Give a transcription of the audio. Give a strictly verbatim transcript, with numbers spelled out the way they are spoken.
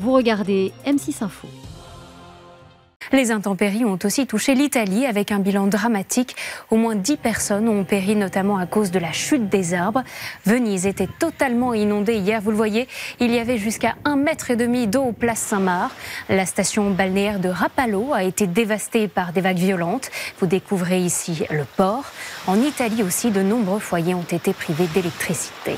Vous regardez M six Info. Les intempéries ont aussi touché l'Italie avec un bilan dramatique. Au moins dix personnes ont péri, notamment à cause de la chute des arbres. Venise était totalement inondée hier, vous le voyez. Il y avait jusqu'à un mètre et demi d'eau aux places Saint-Marc. La station balnéaire de Rapallo a été dévastée par des vagues violentes. Vous découvrez ici le port. En Italie aussi, de nombreux foyers ont été privés d'électricité.